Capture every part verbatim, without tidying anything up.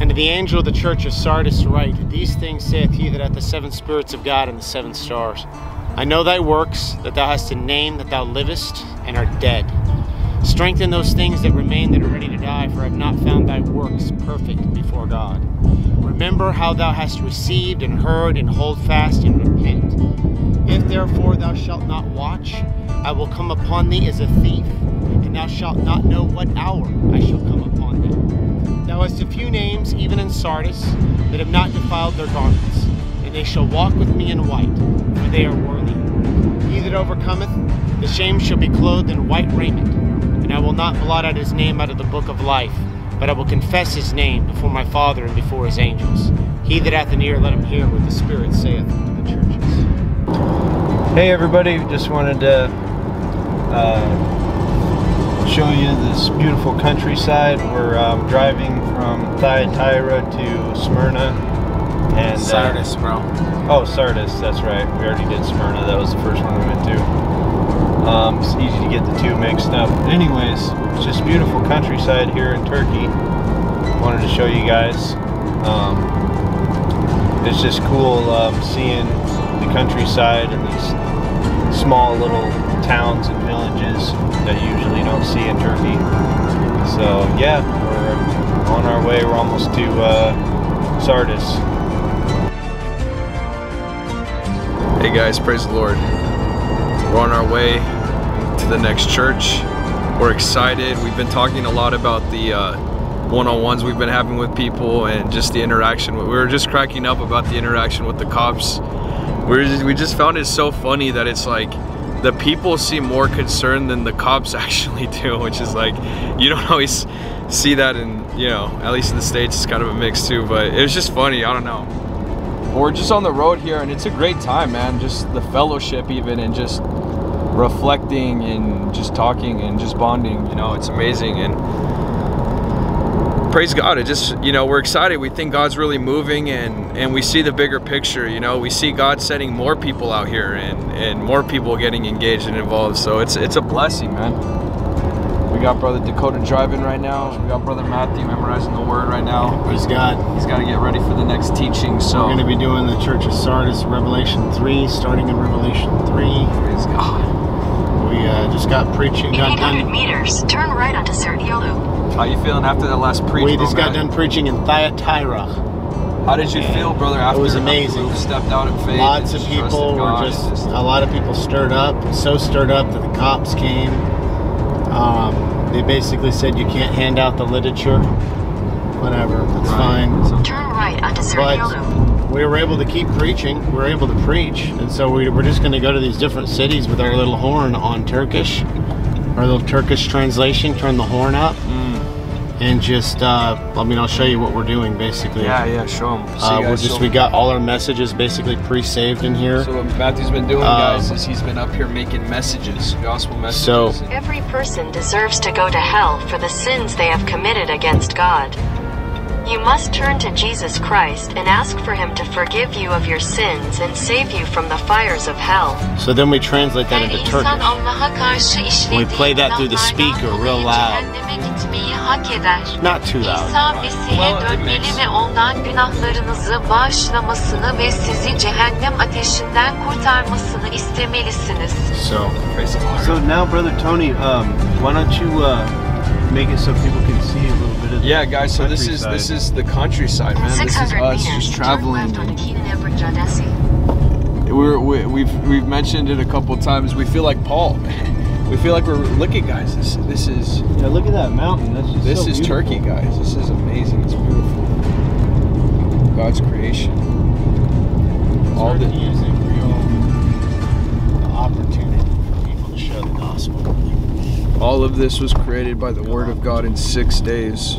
And to the angel of the church of Sardis write, These things saith he that hath the seven spirits of God and the seven stars. I know thy works, that thou hast a name, that thou livest, and art dead. Strengthen those things that remain that are ready to die, for I have not found thy works perfect before God. Remember how thou hast received and heard, and hold fast and repent. If therefore thou shalt not watch, I will come upon thee as a thief, and thou shalt not know what hour I shall come upon thee. Thou hast a few names, even in Sardis, that have not defiled their garments, and they shall walk with me in white, for they are worthy. He that overcometh, the shame shall be clothed in white raiment, and I will not blot out his name out of the book of life, but I will confess his name before my Father and before his angels. He that hath an ear, let him hear what the Spirit saith to the churches. Hey everybody, just wanted to uh, show you this beautiful countryside. We're um, driving from Thyatira to Smyrna. And, Sardis, uh, bro. Oh, Sardis, that's right. We already did Smyrna. That was the first one we went to. Um, it's easy to get the two mixed up. Anyways, it's just beautiful countryside here in Turkey. Wanted to show you guys. Um, it's just cool um, seeing the countryside and these small little towns and villages that you usually don't see in Turkey. So yeah, we're on our way. We're almost to uh, Sardis. Hey guys, praise the Lord. We're on our way to the next church. We're excited. We've been talking a lot about the uh, one-on-ones we've been having with people and just the interaction. We were just cracking up about the interaction with the cops. We, were just, we just found it so funny that it's like the people seem more concerned than the cops actually do, which is like, you don't always see that in, you know, at least in the States, it's kind of a mix too, but it was just funny, I don't know. We're just on the road here and it's a great time, man. Just the fellowship even and just reflecting and just talking and just bonding, you know, it's amazing. And praise God, it just, you know, we're excited. We think God's really moving, and and we see the bigger picture, you know. We see God sending more people out here and and more people getting engaged and involved, so it's it's a blessing, man. We got brother Dakota driving right now. We got brother Matthew memorizing the word right now. Praise God. He's got to get ready for the next teaching. So we're going to be doing the Church of Sardis, Revelation three, starting in Revelation three. Praise God. We uh, just got preaching. Got eight hundred done. Meters, turn right onto Sardis. How you feeling after that last preach? We just got done preaching in Thyatira. How did you and feel, brother? After it was amazing. You stepped out in faith. Lots of people were just, just a lot of people stirred up. So stirred up that the cops came. Um, they basically said you can't hand out the literature. Whatever, it's right. Fine. So, turn right onto Sardis. We were able to keep preaching. We were able to preach, and so we were just going to go to these different cities with our little horn on Turkish, our little Turkish translation. Turn the horn up, mm. and just uh, I mean, I'll show you what we're doing basically. Yeah, yeah, show them. Uh, we're just show we got all our messages basically pre-saved in here. So what Matthew's been doing, uh, guys, is he's been up here making messages, gospel messages. So every person deserves to go to hell for the sins they have committed against God. You must turn to Jesus Christ and ask for him to forgive you of your sins and save you from the fires of hell. So then we translate that into Turkish. We play that through the speaker real loud. Not too loud. So, so now, Brother Tony, um, why don't you... Uh, make it so people can see a little bit of the yeah guys so this is this is the countryside, man. This is us just traveling. We're, we, we've we've mentioned it a couple times. We feel like Paul, man. We feel like we're look at guys this this is yeah look at that mountain. That's just this so is beautiful. Turkey, guys, this is amazing. It's beautiful, God's creation. It's all the music. All of this was created by the Word of God in six days.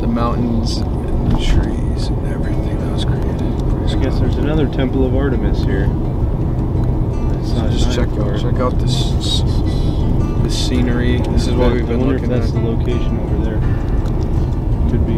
The mountains and the trees and everything that was created. I guess there's another temple of Artemis here. So just check out, check out this, this scenery. This is what we've been looking at. I wonder if that's the location over there. Could be.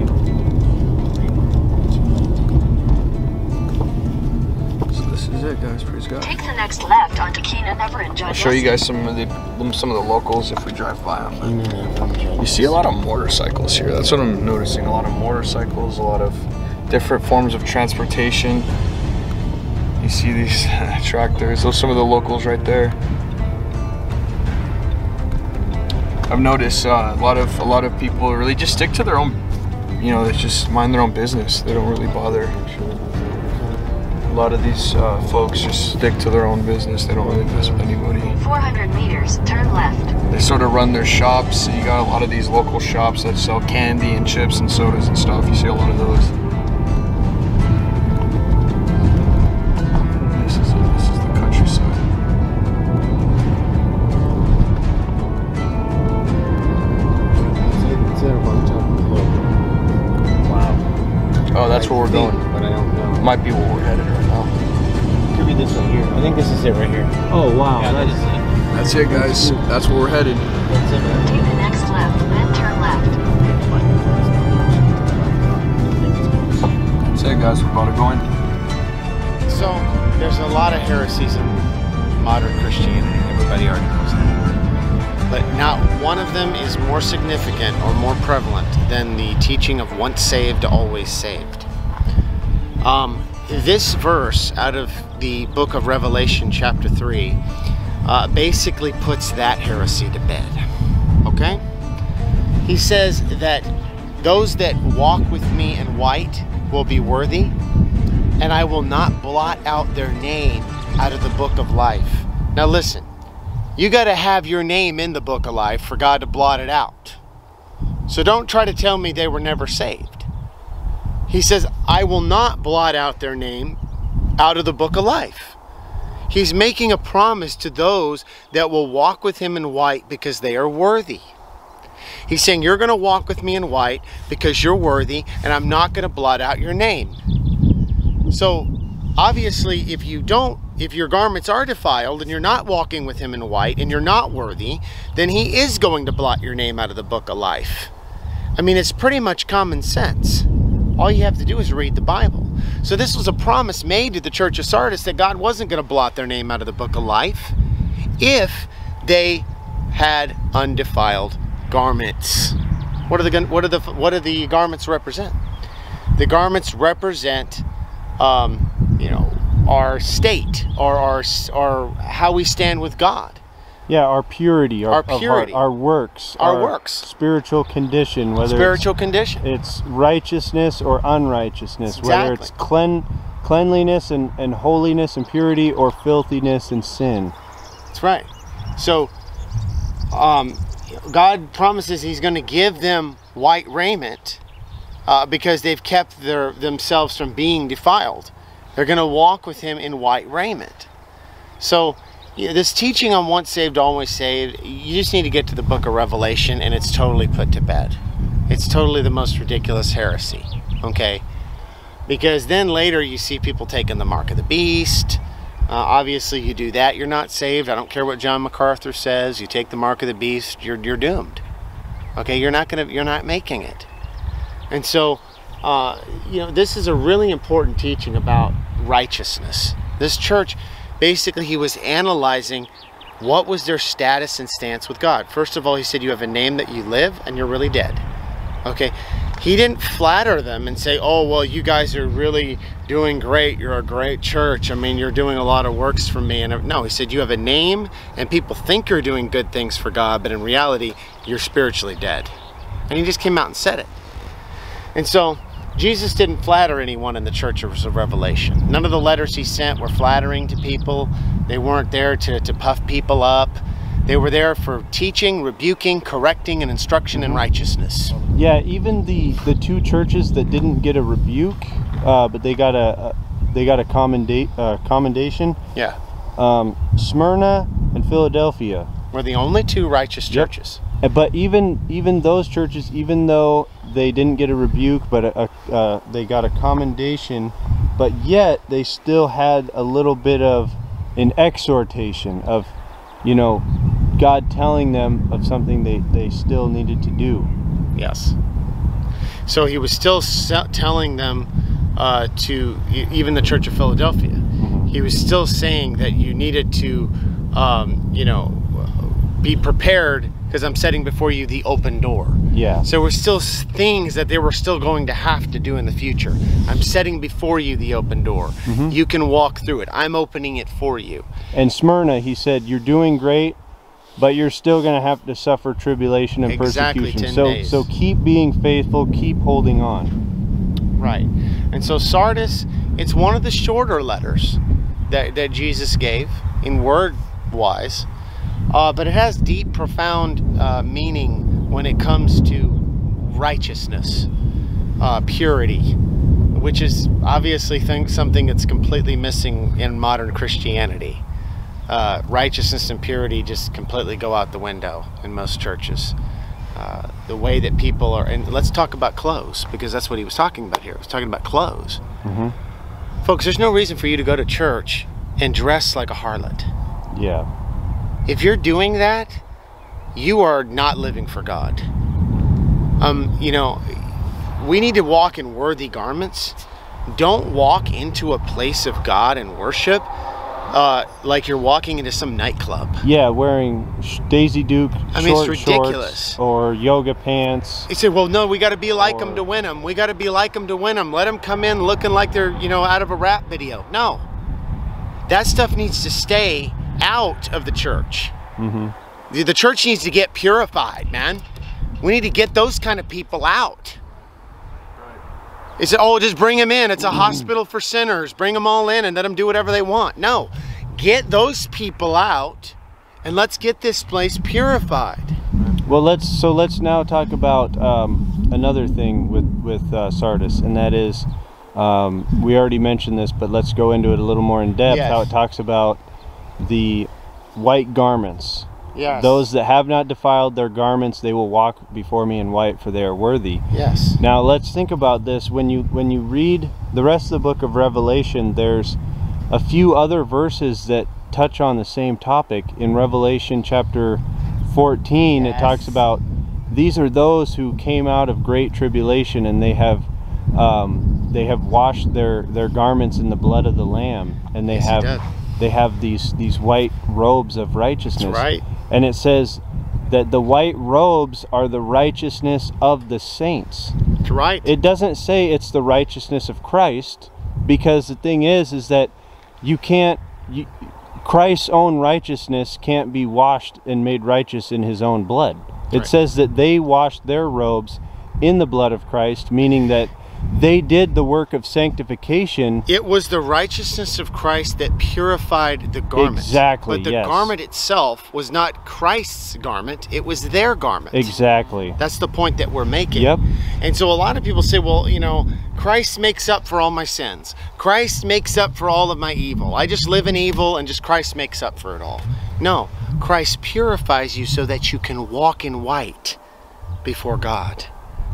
So this is it, it does. Praise God. Take the next left onto Keenan Everett. I'll show you guys some of the some of the locals if we drive by them. You see a lot of motorcycles here. That's what I'm noticing. A lot of motorcycles. A lot of different forms of transportation. You see these tractors. Those are some of the locals right there. I've noticed uh, a lot of a lot of people really just stick to their own. You know, they just mind their own business. They don't really bother. A lot of these uh, folks just stick to their own business. They don't really mess with anybody. four hundred meters, turn left. They sort of run their shops. You got a lot of these local shops that sell candy and chips and sodas and stuff. You see a lot of those. That's where we're going. But I don't know. Might be where we're headed right now. Could be this one here. I think this is it right here. Oh wow. Yeah, that is it. That's it, guys. That's where we're headed. That's it. Right? Take the next left, then turn left. That's it, guys. We're about to go in. So there's a lot of heresies in modern Christianity. Everybody already knows that. But not one of them is more significant or more prevalent than the teaching of once saved, always saved. Um, this verse out of the book of Revelation chapter three uh, basically puts that heresy to bed, okay? He says that those that walk with me in white will be worthy, and I will not blot out their name out of the book of life. Now listen, you got to have your name in the book of life for God to blot it out. So don't try to tell me they were never saved. He says, I will not blot out their name out of the book of life. He's making a promise to those that will walk with him in white because they are worthy. He's saying, you're going to walk with me in white because you're worthy, and I'm not going to blot out your name. So obviously, if you don't, if your garments are defiled and you're not walking with him in white and you're not worthy, then he is going to blot your name out of the book of life. I mean, it's pretty much common sense. All you have to do is read the Bible. So this was a promise made to the church of Sardis that God wasn't going to blot their name out of the book of life if they had undefiled garments. What are the what are the what do the garments represent? The garments represent, um, you know, our state, or our, or how we stand with God. Yeah, our purity, our, our purity, our, our works, our, our works, spiritual condition, whether spiritual it's, condition, it's righteousness or unrighteousness, exactly. Whether it's clean, cleanliness and, and holiness and purity, or filthiness and sin. That's right. So, um, God promises He's going to give them white raiment uh, because they've kept their themselves from being defiled. They're going to walk with Him in white raiment. So. Yeah, this teaching on once saved, always saved, you just need to get to the book of Revelation and it's totally put to bed. It's totally the most ridiculous heresy, okay? Because then later you see people taking the mark of the beast. Uh, obviously, you do that, you're not saved. I don't care what John MacArthur says. You take the mark of the beast, you're, you're doomed. Okay, you're not, gonna, you're not making it. And so, uh, you know, this is a really important teaching about righteousness. This church... Basically, he was analyzing what was their status and stance with God. First of all, he said, you have a name that you live and you're really dead. Okay. He didn't flatter them and say, oh, well, you guys are really doing great. You're a great church. I mean, you're doing a lot of works for me. And no, he said, you have a name and people think you're doing good things for God, but in reality, you're spiritually dead. And he just came out and said it. And so... Jesus didn't flatter anyone in the church of Revelation. None of the letters he sent were flattering to people. They weren't there to, to puff people up. They were there for teaching, rebuking, correcting, and instruction in righteousness. Yeah, even the, the two churches that didn't get a rebuke, uh, but they got a, they got a commenda uh, commendation. Yeah. Um, Smyrna and Philadelphia were the only two righteous churches. Yep. But even, even those churches, even though... they didn't get a rebuke, but a, a, uh, they got a commendation, but yet they still had a little bit of an exhortation of, you know, God telling them of something they, they still needed to do. Yes. So he was still telling them uh, to, even the Church of Philadelphia, he was still saying that you needed to, um, you know, be prepared, because I'm setting before you the open door. Yeah. So we're still things that they were still going to have to do in the future. I'm setting before you the open door. Mm-hmm. You can walk through it. I'm opening it for you. And Smyrna, he said, you're doing great, but you're still going to have to suffer tribulation and exactly persecution. So, days. so keep being faithful. Keep holding on. Right. And so Sardis, it's one of the shorter letters that, that Jesus gave in word wise. Uh, but it has deep, profound uh, meaning when it comes to righteousness, uh, purity, which is obviously think something that's completely missing in modern Christianity. Uh, righteousness and purity just completely go out the window in most churches. Uh, the way that people are, and let's talk about clothes, because that's what he was talking about here. He was talking about clothes. Mm-hmm. Folks, there's no reason for you to go to church and dress like a harlot. Yeah. If you're doing that, you are not living for God. Um, you know, we need to walk in worthy garments. Don't walk into a place of God and worship uh, like you're walking into some nightclub. Yeah, wearing Daisy Duke I mean, short it's ridiculous. shorts or yoga pants. He said, well, no, we got to be like or... them to win them. We got to be like them to win them. Let them come in looking like they're, you know, out of a rap video. No, that stuff needs to stay out of the church. Mm-hmm. the, the church needs to get purified, man. We need to get those kind of people out. Right. It's oh, just bring them in. It's a mm-hmm. hospital for sinners. Bring them all in and let them do whatever they want. No, get those people out, and let's get this place purified. Well, let's so let's now talk about um, another thing with with uh, Sardis, and that is um, we already mentioned this, but let's go into it a little more in depth. Yes. How it talks about the white garments. Yes. Those that have not defiled their garments, they will walk before me in white, for they are worthy. Yes. Now let's think about this. When you when you read the rest of the book of Revelation, there's a few other verses that touch on the same topic. In Revelation chapter fourteen, yes, it talks about these are those who came out of great tribulation, and they have um, they have washed their their garments in the blood of the Lamb, and they yes, have. He does. They have these these white robes of righteousness. That's right. And it says that the white robes are the righteousness of the saints. That's right. It doesn't say it's the righteousness of Christ, because the thing is is that you can't you, Christ's own righteousness can't be washed and made righteous in his own blood. That's it right. says that they washed their robes in the blood of Christ, meaning that they did the work of sanctification. It was the righteousness of Christ that purified the garment. Exactly. But the yes. garment itself was not Christ's garment, it was their garment. Exactly. That's the point that we're making. Yep. And so a lot of people say, well, you know, Christ makes up for all my sins. Christ makes up for all of my evil. I just live in evil and just Christ makes up for it all. No, Christ purifies you so that you can walk in white before God.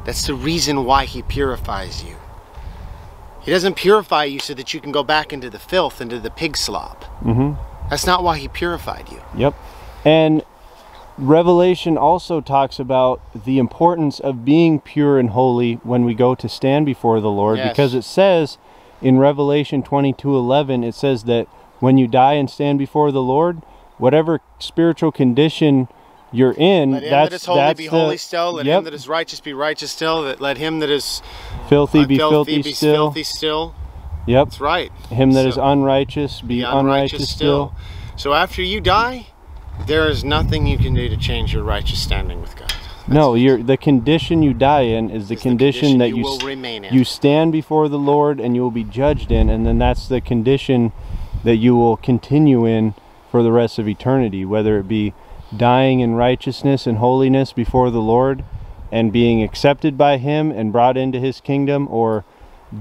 That's the reason why he purifies you. He doesn't purify you so that you can go back into the filth, into the pig slop. Mm-hmm. That's not why he purified you. Yep. And Revelation also talks about the importance of being pure and holy when we go to stand before the Lord. Yes. Because it says in Revelation twenty-two eleven, it says that when you die and stand before the Lord, whatever spiritual condition you're in, let him that's, that is holy that's be the, holy still, let yep. him that is righteous be righteous still, that let him that is filthy uh, be filthy, filthy still. Filthy still. Yep. That's right. Him that so, is unrighteous be, be unrighteous, unrighteous still. still. So after you die, there is nothing you can do to change your righteous standing with God. That's no, you're, the condition you die in is the, is condition, the condition that you, you, will remain in. You stand before the Lord and you will be judged in, and then that's the condition that you will continue in for the rest of eternity, whether it be dying in righteousness and holiness before the Lord and being accepted by him and brought into his kingdom, or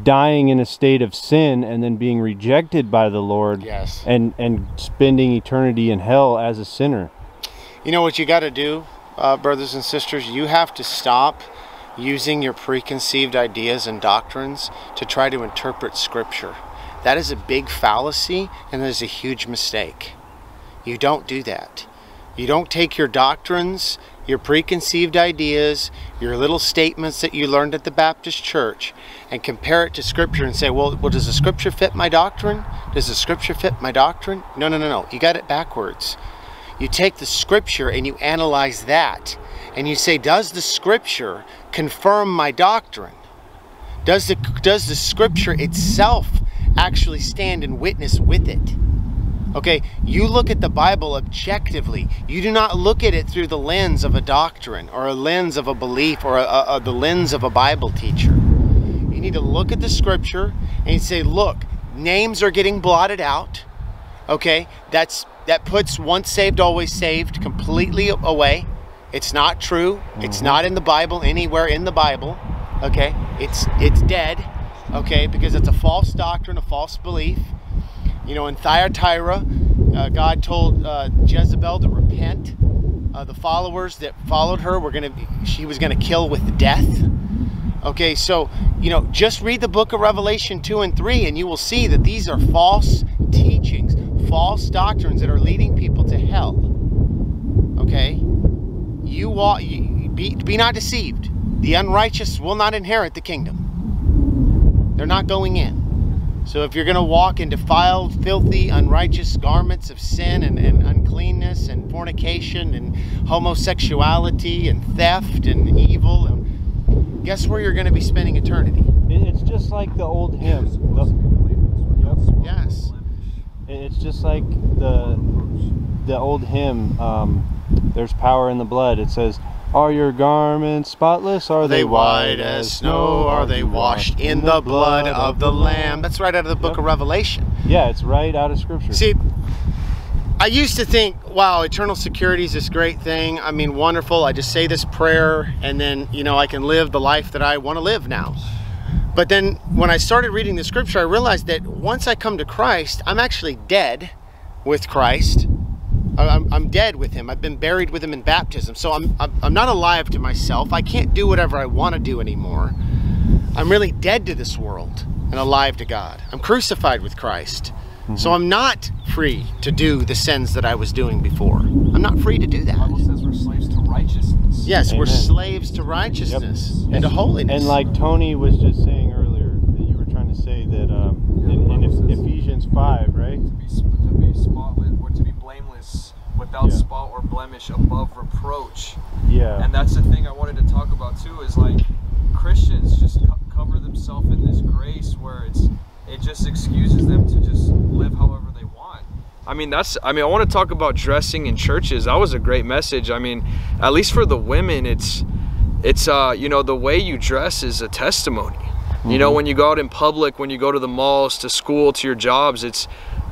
dying in a state of sin and then being rejected by the Lord. Yes. and and spending eternity in hell as a sinner. You know what you got to do, uh, brothers and sisters? You have to stop using your preconceived ideas and doctrines to try to interpret Scripture. That is a big fallacy, and that is a huge mistake. You don't do that. You don't take your doctrines your preconceived ideas, your little statements that you learned at the Baptist church, and compare it to Scripture and say, well, well does the Scripture fit my doctrine? Does the Scripture fit my doctrine? No, no, no, no. You got it backwards. You take the Scripture and you analyze that. And you say, does the Scripture confirm my doctrine? Does the, does the Scripture itself actually stand and witness with it? Okay, you look at the Bible objectively. You do not look at it through the lens of a doctrine or a lens of a belief or a, a, a, the lens of a Bible teacher. You need to look at the Scripture and say, look, names are getting blotted out. Okay, that's, that puts once saved, always saved completely away. It's not true. Mm-hmm. It's not in the Bible, anywhere in the Bible. Okay, it's, it's dead. Okay, because it's a false doctrine, a false belief. You know, in Thyatira, uh, God told uh, Jezebel to repent. Uh, the followers that followed her were going to, she was going to kill with death. Okay, so, you know, just read the book of Revelation two and three and you will see that these are false teachings, false doctrines that are leading people to hell. Okay, you walk, you, be, be not deceived. The unrighteous will not inherit the kingdom. They're not going in. So if you're going to walk in defiled, filthy, unrighteous garments of sin and, and uncleanness and fornication and homosexuality and theft and evil, and guess where you're going to be spending eternity? It's just like the old hymns. Yes. It's just like the the old hymn, um, There's Power in the Blood. It says, are your garments spotless? Are they white as snow? Are they washed in the blood of the Lamb? That's right out of the book of Revelation. Yeah, it's right out of Scripture. See, I used to think, wow, eternal security is this great thing. I mean, wonderful. I just say this prayer and then, you know, I can live the life that I want to live now. But then when I started reading the Scripture, I realized that once I come to Christ, I'm actually dead with Christ. I'm, I'm dead with him. I've been buried with him in baptism. So I'm, I'm, I'm not alive to myself. I can't do whatever I want to do anymore. I'm really dead to this world and alive to God. I'm crucified with Christ. Mm-hmm. So I'm not free to do the sins that I was doing before. I'm not free to do that. The Bible says we're slaves to righteousness. Yes, amen. We're slaves to righteousness, yep. And yes, to holiness. And like Tony was just saying earlier, that you were trying to say that um, yeah, in, in Ephesians five, right? To be, to be spotless, or to be blameless, without yeah. spot or blemish, above reproach. Yeah. And that's the thing I wanted to talk about too, is like Christians just co cover themselves in this grace where it's it just excuses them to just live however they want. I mean, that's I mean, I want to talk about dressing in churches. That was a great message. I mean, at least for the women, it's it's uh, you know, the way you dress is a testimony. Mm-hmm. You know, when you go out in public, when you go to the malls, to school, to your jobs, it's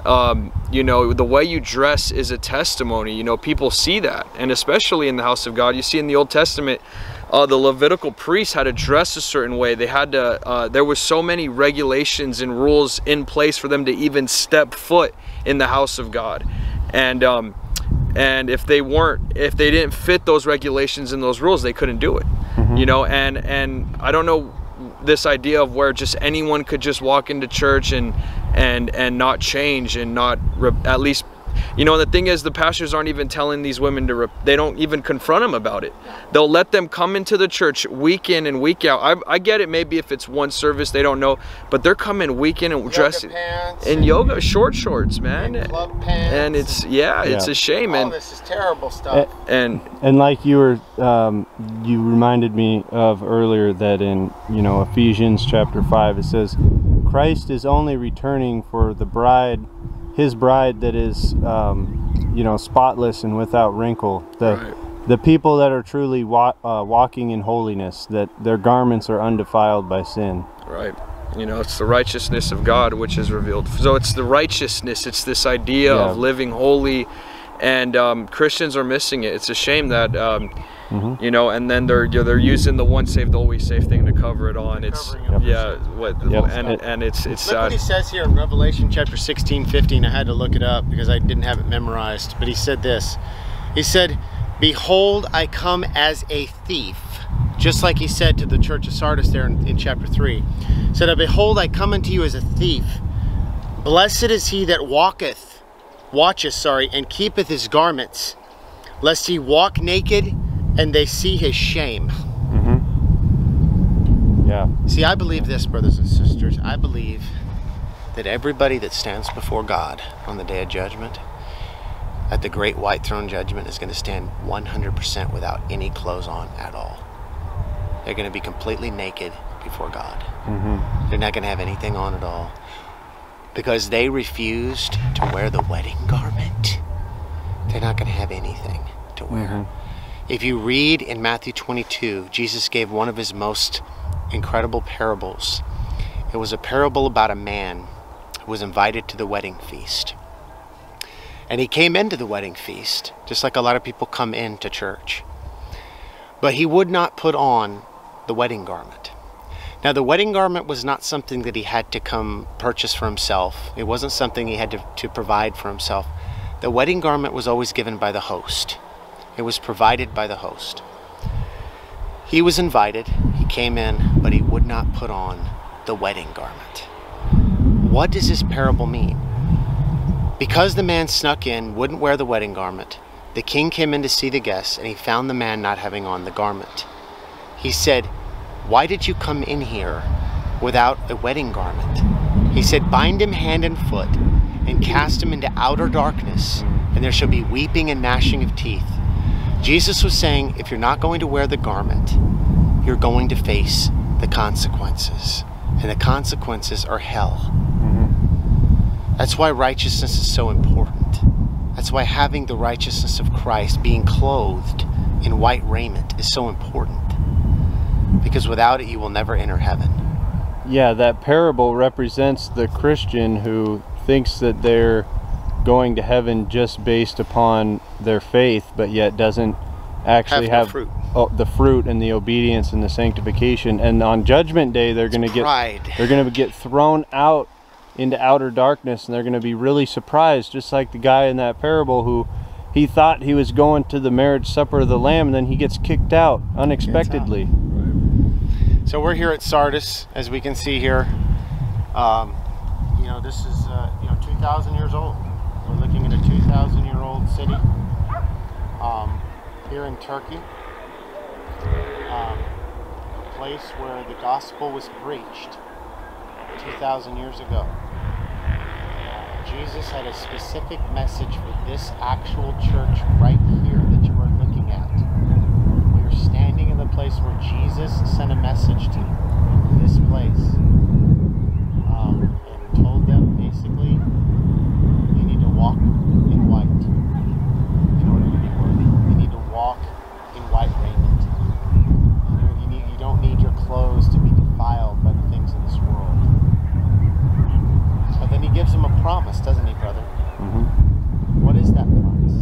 Um, you know, the way you dress is a testimony. You know, people see that, and especially in the house of God. You see in the Old Testament, uh, the Levitical priests had to dress a certain way. They had to, uh, there was so many regulations and rules in place for them to even step foot in the house of God. And, um, and if they weren't, if they didn't fit those regulations and those rules, they couldn't do it. Mm-hmm. You know, and, and I don't know, this idea of where just anyone could just walk into church and and and not change and not re at least, you know, the thing is the pastors aren't even telling these women to, re they don't even confront them about it. They'll let them come into the church week in and week out. I, I get it, maybe if it's one service, they don't know, but they're coming week in and yoga dressing pants in and yoga short shorts, man, and club pants, and it's yeah, yeah. it's a shame. Oh, and this is terrible stuff. And and, and like you were um, you reminded me of earlier, that in, you know, Ephesians chapter five, it says Christ is only returning for the bride, his bride, that is, um, you know, spotless and without wrinkle. The, right. the people that are truly wa uh, walking in holiness, that their garments are undefiled by sin. Right. You know, it's the righteousness of God which is revealed. So it's the righteousness. It's this idea yeah. of living holy, and um, Christians are missing it. It's a shame that, um, mm-hmm. you know, and then they're they're using the once saved always saved thing to cover it on. It's yep. yeah, what yep. and and it's it's. Look what he says here in Revelation chapter sixteen, fifteen. I had to look it up because I didn't have it memorized. But he said this. He said, "Behold, I come as a thief," just like he said to the church of Sardis there in, in chapter three. He said, "Behold, I come unto you as a thief. Blessed is he that walketh." Watcheth, sorry, and keepeth his garments, lest he walk naked and they see his shame. Mm-hmm. Yeah. See, I believe this, brothers and sisters. I believe that everybody that stands before God on the day of judgment, at the great white throne judgment, is going to stand one hundred percent without any clothes on at all. They're going to be completely naked before God. Mm-hmm. They're not going to have anything on at all, because they refused to wear the wedding garment. They're not going to have anything to wear. Mm-hmm. If you read in Matthew twenty-two, Jesus gave one of his most incredible parables. It was a parable about a man who was invited to the wedding feast. And he came into the wedding feast, just like a lot of people come into church. But he would not put on the wedding garment. Now, the wedding garment was not something that he had to come purchase for himself. It wasn't something he had to, to provide for himself. The wedding garment was always given by the host. It was provided by the host. He was invited, he came in, but he would not put on the wedding garment. What does this parable mean? Because the man snuck in, wouldn't wear the wedding garment, the king came in to see the guests, and he found the man not having on the garment. He said, "Why did you come in here without a wedding garment?" He said, "Bind him hand and foot and cast him into outer darkness, and there shall be weeping and gnashing of teeth." Jesus was saying, if you're not going to wear the garment, you're going to face the consequences. And the consequences are hell. Mm-hmm. That's why righteousness is so important. That's why having the righteousness of Christ, being clothed in white raiment, is so important. Because without it, you will never enter heaven. Yeah, that parable represents the Christian who thinks that they're going to heaven just based upon their faith, but yet doesn't actually have, have fruit. Oh, the fruit and the obedience and the sanctification. And on Judgment Day, they're going to get they're going to get thrown out into outer darkness, and they're going to be really surprised, just like the guy in that parable who he thought he was going to the marriage supper of the Lamb, and then he gets kicked out unexpectedly. Gets out. So we're here at Sardis, as we can see here. Um, you know, this is uh, you know two thousand years old. We're looking at a two thousand year old city um, here in Turkey, um, a place where the gospel was preached two thousand years ago. Uh, Jesus had a specific message for this actual church right here that you are looking at. We are standing in the place where Jesus sent a message to this place um, and told them basically, you need to walk in white in order to be worthy. You need to walk in white raiment. You, need, you don't need your clothes to be defiled by the things of this world. But then he gives them a promise, doesn't he, brother? Mm-hmm. What is that promise?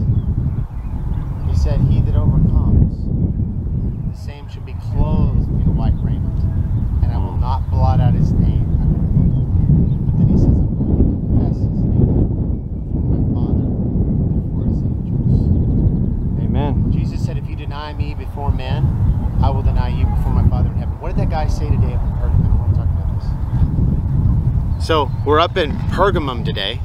He said, he that overcomes, the same should be clothed in white raiment, and I will not blot out his name. Deny me before men, I will deny you before my Father in heaven. What did that guy say today at Pergamum? I want to talk about this. So we're up in Pergamum today,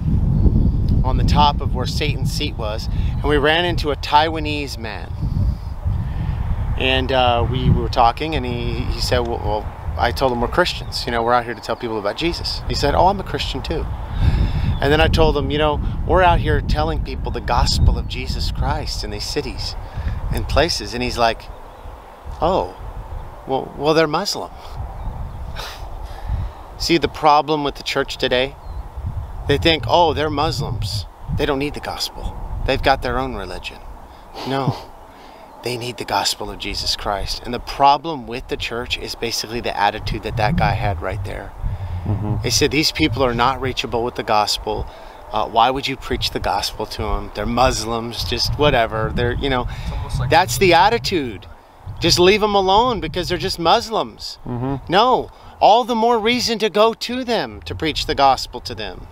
on the top of where Satan's seat was, and we ran into a Taiwanese man. And uh, we were talking, and he, he said, well, well, I told him we're Christians. You know, we're out here to tell people about Jesus. He said, oh, I'm a Christian too. And then I told him, you know, we're out here telling people the gospel of Jesus Christ in these cities and places. And he's like, oh, well, well they're Muslim. See the problem with the church today? They think, oh, they're Muslims, they don't need the gospel, they've got their own religion. No, they need the gospel of Jesus Christ. And the problem with the church is basically the attitude that that guy had right there. Mm-hmm. They said, these people are not reachable with the gospel. Uh, why would you preach the gospel to them? They're Muslims, just whatever. They're, you know, like that's the attitude. Just leave them alone because they're just Muslims. Mm-hmm. No, all the more reason to go to them to preach the gospel to them.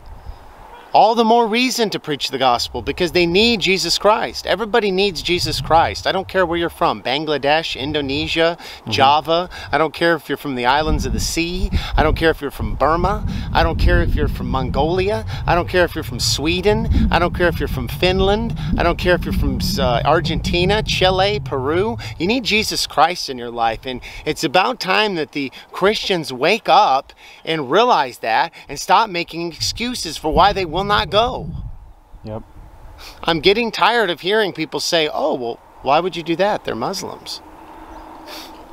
all the more reason to preach the gospel, because they need Jesus Christ. Everybody needs Jesus Christ. I don't care where you're from, Bangladesh, Indonesia, mm-hmm. Java. I don't care if you're from the islands of the sea. I don't care if you're from Burma. I don't care if you're from Mongolia. I don't care if you're from Sweden. I don't care if you're from Finland. I don't care if you're from uh, Argentina, Chile, Peru. You need Jesus Christ in your life. And it's about time that the Christians wake up and realize that and stop making excuses for why they won't not go. Yep. I'm getting tired of hearing people say, oh, well, why would you do that? They're Muslims.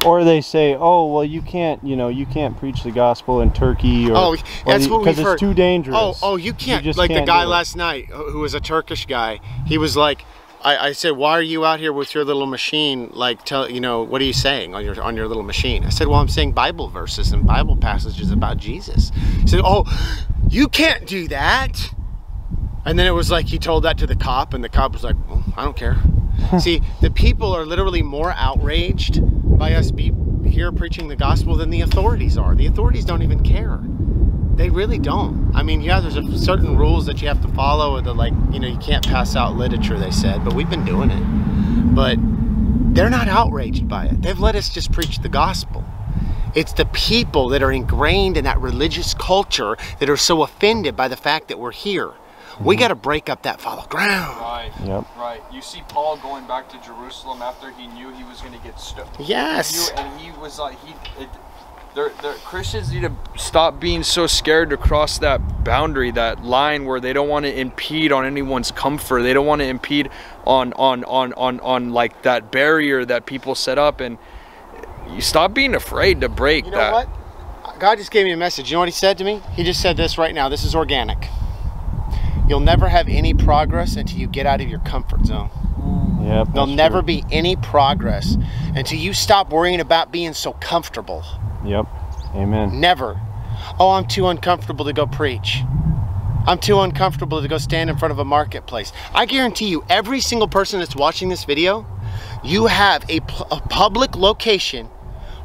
Or they say, oh, well, you can't, you know, you can't preach the gospel in Turkey. Or, oh, that's or, what we've heard. Because it's too dangerous. Oh, oh you can't. You like can't the guy last night who was a Turkish guy, he was like, I, I said, why are you out here with your little machine? Like, tell you know, what are you saying on your on your little machine? I said, well, I'm saying Bible verses and Bible passages about Jesus. He said, oh, you can't do that. And then it was like he told that to the cop, and the cop was like, well, I don't care. See, the people are literally more outraged by us be here preaching the gospel than the authorities are. The authorities don't even care. They really don't. I mean, yeah, there's a certain rules that you have to follow, that, like, you know, you can't pass out literature, they said, but we've been doing it. But they're not outraged by it. They've let us just preach the gospel. It's the people that are ingrained in that religious culture that are so offended by the fact that we're here. We got to break up that fallow ground. Right, yep. Right. You see Paul going back to Jerusalem after he knew he was going to get stoned. Yes. He knew, and he was like, he, it, they're, they're, Christians need to stop being so scared to cross that boundary, that line where they don't want to impede on anyone's comfort. They don't want to impede on, on, on, on, on like that barrier that people set up. And you stop being afraid to break that. You know that. What? God just gave me a message. You know what he said to me? He just said this right now. This is organic. You'll never have any progress until you get out of your comfort zone. Yep, There'll never true. be any progress until you stop worrying about being so comfortable. Yep. Amen. Never. Oh, I'm too uncomfortable to go preach. I'm too uncomfortable to go stand in front of a marketplace. I guarantee you, every single person that's watching this video, you have a, a public location,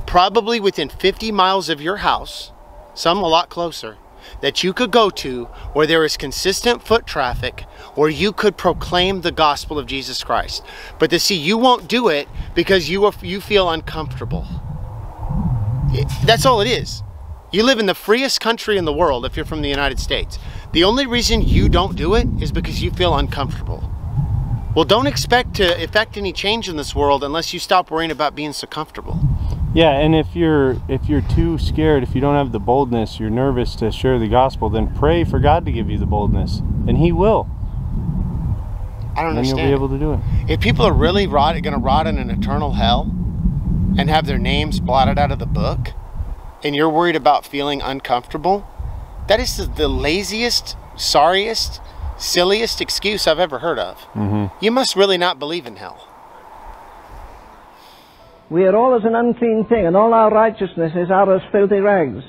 probably within fifty miles of your house, some a lot closer, that you could go to where there is consistent foot traffic, where you could proclaim the gospel of Jesus Christ. But to see, you won't do it because you, are, you feel uncomfortable. It, that's all it is. You live in the freest country in the world if you're from the United States. The only reason you don't do it is because you feel uncomfortable. Well, don't expect to effect any change in this world unless you stop worrying about being so comfortable. Yeah, and if you're if you're too scared, if you don't have the boldness, you're nervous to share the gospel, then pray for God to give you the boldness, and he will. I don't and understand. Then you'll be able to do it. If people are really rot, going to rot in an eternal hell and have their names blotted out of the book, and you're worried about feeling uncomfortable, that is the, the laziest, sorriest, silliest excuse I've ever heard of. Mm-hmm. You must really not believe in hell. We are all as an unclean thing, and all our righteousnesses are as filthy rags.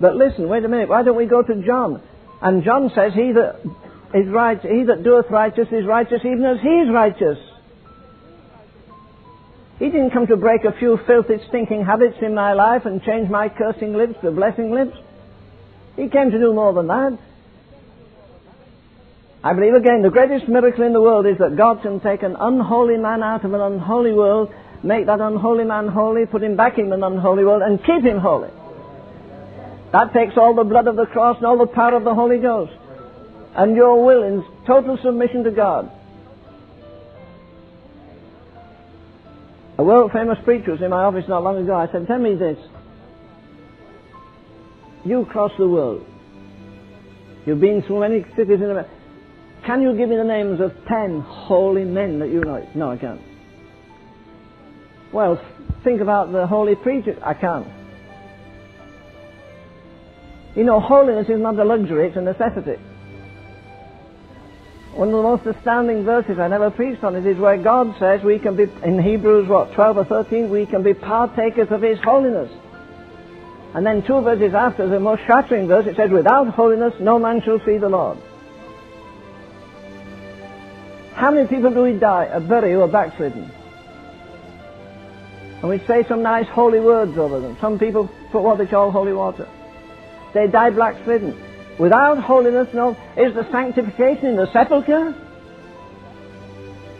But listen, wait a minute, why don't we go to John? And John says, he that, is right, he that doeth righteous is righteous, even as he is righteous. He didn't come to break a few filthy, stinking habits in my life and change my cursing lips to blessing lips. He came to do more than that. I believe, again, the greatest miracle in the world is that God can take an unholy man out of an unholy world, make that unholy man holy, put him back in an unholy world, and keep him holy. That takes all the blood of the cross and all the power of the Holy Ghost. And your will in total submission to God. A world-famous preacher was in my office not long ago. I said, tell me this. You cross the world. You've been through many cities in America. Can you give me the names of ten holy men that you know? No, I can't. Well, think about the holy preacher. I can't. You know, holiness is not a luxury, it's a necessity. One of the most astounding verses I never preached on it is where God says we can be, in Hebrews, what, twelve or thirteen, we can be partakers of His holiness. And then two verses after, the most shattering verse, it says, without holiness no man shall see the Lord. How many people do we die, or bury, who are backslidden? And we say some nice holy words over them. Some people put what they call holy water. They die blackslidden. Without holiness, no. Is the sanctification in the sepulchre?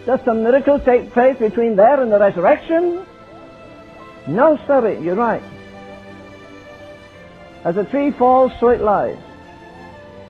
Does some miracle take place between there and the resurrection? No, sorry, you're right. As a tree falls, so it lies.